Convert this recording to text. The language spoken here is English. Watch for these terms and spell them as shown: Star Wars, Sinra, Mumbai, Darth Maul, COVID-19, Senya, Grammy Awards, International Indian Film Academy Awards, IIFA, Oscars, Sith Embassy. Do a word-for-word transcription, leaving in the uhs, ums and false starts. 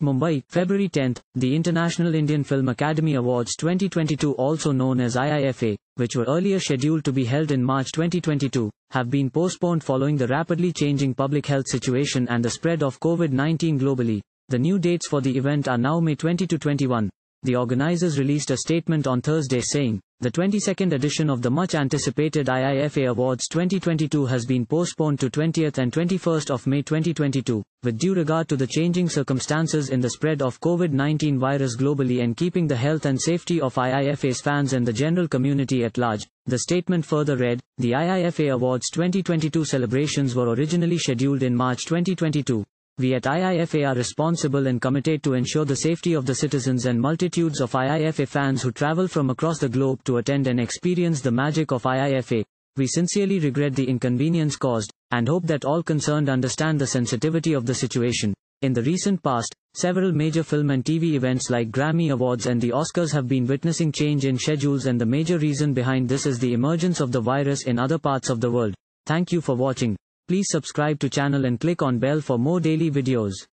Mumbai, February tenth, the International Indian Film Academy Awards twenty twenty-two, also known as I I F A, which were earlier scheduled to be held in March twenty twenty-two, have been postponed following the rapidly changing public health situation and the spread of COVID nineteen globally. The new dates for the event are now May twenty to twenty-one. The organizers released a statement on Thursday saying, "The twenty-second edition of the much-anticipated I I F A Awards twenty twenty-two has been postponed to twentieth and twenty-first of May twenty twenty-two, with due regard to the changing circumstances in the spread of COVID nineteen virus globally and keeping the health and safety of I I F A's fans and the general community at large." The statement further read, "The I I F A Awards twenty twenty-two celebrations were originally scheduled in March twenty twenty-two. We at I I F A are responsible and committed to ensure the safety of the citizens and multitudes of I I F A fans who travel from across the globe to attend and experience the magic of I I F A. We sincerely regret the inconvenience caused, and hope that all concerned understand the sensitivity of the situation." In the recent past, several major film and T V events like Grammy Awards and the Oscars have been witnessing change in schedules, and the major reason behind this is the emergence of the virus in other parts of the world. Thank you for watching. Please subscribe to channel and click on bell for more daily videos.